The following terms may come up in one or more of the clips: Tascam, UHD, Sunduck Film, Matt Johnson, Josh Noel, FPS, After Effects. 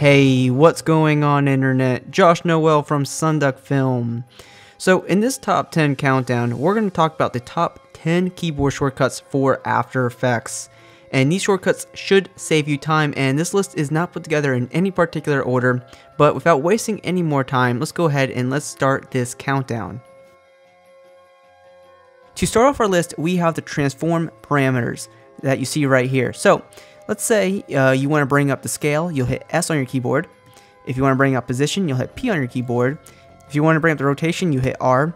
Hey, what's going on internet? Josh Noel from Sunduck Film. So in this top 10 countdown, we're going to talk about the top 10 keyboard shortcuts for After Effects. And these shortcuts should save you time, and this list is not put together in any particular order, but without wasting any more time, let's go ahead and let's start this countdown. To start off our list, we have the transform parameters that you see right here. So let's say you want to bring up the scale, you'll hit S on your keyboard. If you want to bring up position, you'll hit P on your keyboard. If you want to bring up the rotation, you hit R.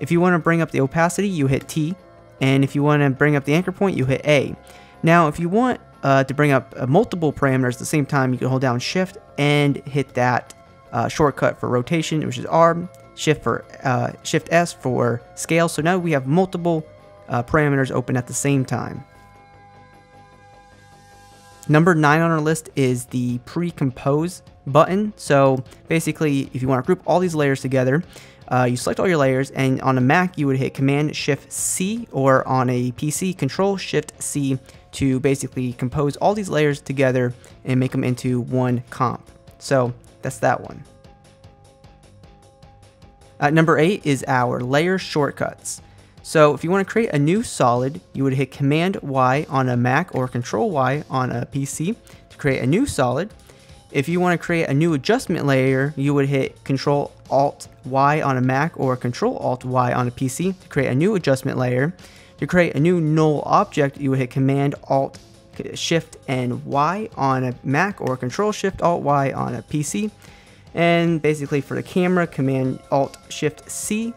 If you want to bring up the opacity, you hit T. And if you want to bring up the anchor point, you hit A. Now, if you want to bring up multiple parameters at the same time, you can hold down Shift and hit that shortcut for rotation, which is R, Shift S for scale. So now we have multiple parameters open at the same time. Number 9 on our list is the pre-compose button. So basically, if you want to group all these layers together, you select all your layers, and on a Mac you would hit Command-Shift-C, or on a PC, Control-Shift-C, to basically compose all these layers together and make them into one comp. So that's that one. At number 8 is our layer shortcuts. So if you want to create a new solid, you would hit Command-Y on a Mac or Control-Y on a PC to create a new solid. If you want to create a new adjustment layer, you would hit Control-Alt-Y on a Mac or Control-Alt-Y on a PC to create a new adjustment layer. To create a new null object, you would hit Command-Alt-Shift-Y on a Mac or Control-Shift-Alt-Y on a PC. And basically for the camera, Command-Alt-Shift-C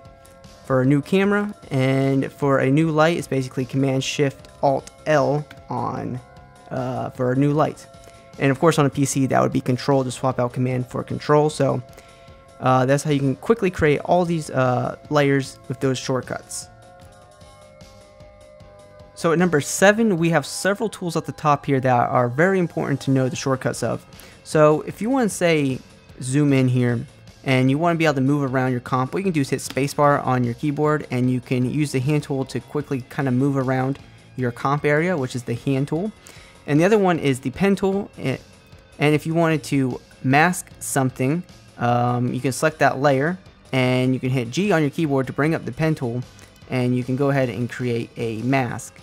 for a new camera, and for a new light, it's basically Command-Shift-Alt-L on for a new light. And of course on a PC, that would be Control to swap out Command for Control. So that's how you can quickly create all these layers with those shortcuts. So at number 7, we have several tools at the top here that are very important to know the shortcuts of. So if you want to say zoom in here, and you want to be able to move around your comp, what you can do is hit spacebar on your keyboard, and you can use the hand tool to quickly kind of move around your comp area, which is the hand tool. And the other one is the pen tool. And if you wanted to mask something, you can select that layer, and you can hit G on your keyboard to bring up the pen tool, and you can go ahead and create a mask.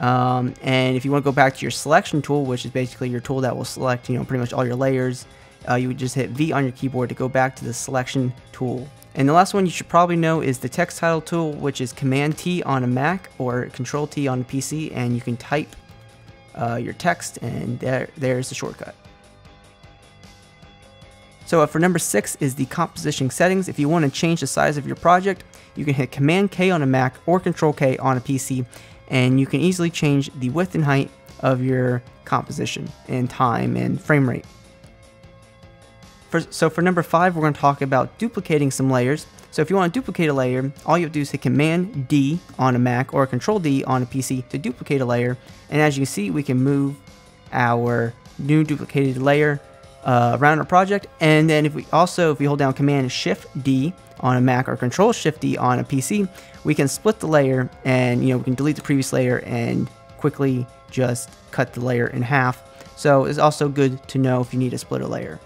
And if you want to go back to your selection tool, which is basically your tool that will select, you know, pretty much all your layers, you would just hit V on your keyboard to go back to the selection tool. And the last one you should probably know is the text title tool, which is Command-T on a Mac or Control-T on a PC, and you can type your text, and there's the shortcut. So for number 6 is the composition settings. If you want to change the size of your project, you can hit Command-K on a Mac or Control-K on a PC, and you can easily change the width and height of your composition and time and frame rate. So for number 5, we're going to talk about duplicating some layers. So if you want to duplicate a layer, all you have to do is hit Command-D on a Mac or Control-D on a PC to duplicate a layer. And as you can see, we can move our new duplicated layer around our project. And then if we hold down Command-Shift-D on a Mac or Control-Shift-D on a PC, we can split the layer, and we can delete the previous layer and quickly just cut the layer in half. So it's also good to know if you need to split a layer.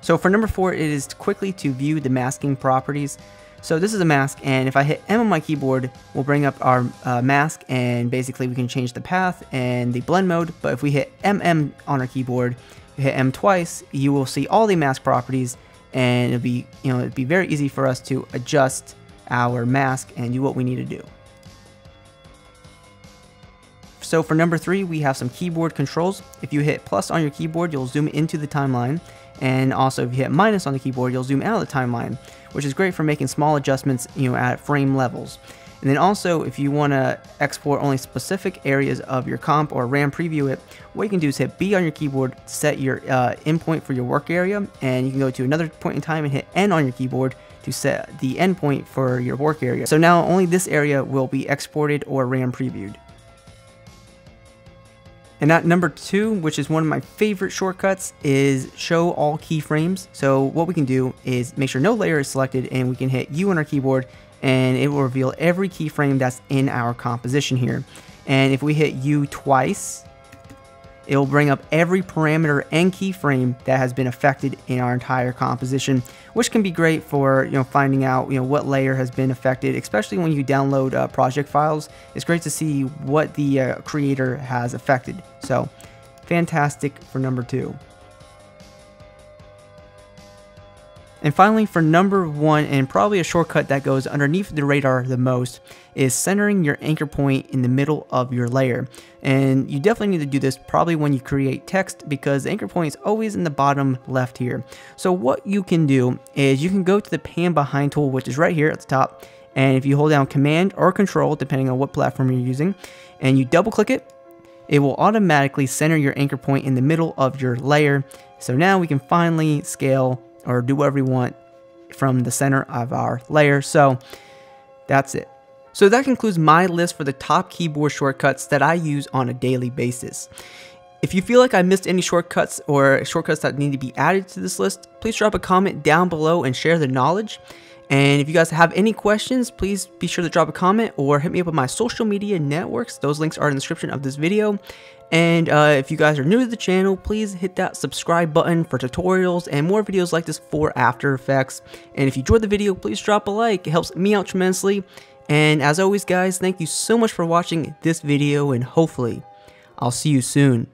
So for number 4, it is quickly to view the masking properties. So this is a mask, and if I hit M on my keyboard, we'll bring up our mask, and basically we can change the path and the blend mode. But if we hit MM on our keyboard, we hit M twice, you will see all the mask properties, and it'll be, it'd be very easy for us to adjust our mask and do what we need to do. So for number 3, we have some keyboard controls. If you hit plus on your keyboard, you'll zoom into the timeline. And also if you hit minus on the keyboard, you'll zoom out of the timeline, which is great for making small adjustments, at frame levels. And then also if you want to export only specific areas of your comp or RAM preview it, what you can do is hit B on your keyboard, set your endpoint for your work area, and you can go to another point in time and hit N on your keyboard to set the endpoint for your work area. So now only this area will be exported or RAM previewed. And at number 2, which is one of my favorite shortcuts, is show all keyframes. So what we can do is make sure no layer is selected, and we can hit U on our keyboard, and it will reveal every keyframe that's in our composition here. And if we hit U twice, It will bring up every parameter and keyframe that has been affected in our entire composition, which can be great for finding out what layer has been affected, especially when you download project files. It's great to see what the creator has affected. So fantastic for number 2. And finally, for number 1, and probably a shortcut that goes underneath the radar the most, is centering your anchor point in the middle of your layer. And you definitely need to do this probably when you create text, because the anchor point is always in the bottom left here. So what you can do is you can go to the pan behind tool, which is right here at the top. And if you hold down Command or Control, depending on what platform you're using, and you double click it, it will automatically center your anchor point in the middle of your layer. So now we can finally scale or do whatever you want from the center of our layer. So that's it. So that concludes my list for the top keyboard shortcuts that I use on a daily basis. If you feel like I missed any shortcuts or shortcuts that need to be added to this list, please drop a comment down below and share the knowledge. And if you guys have any questions, please be sure to drop a comment or hit me up on my social media networks. Those links are in the description of this video. And if you guys are new to the channel, please hit that subscribe button for tutorials and more videos like this for After Effects. And if you enjoyed the video, please drop a like. It helps me out tremendously. And as always, guys, thank you so much for watching this video, and hopefully I'll see you soon.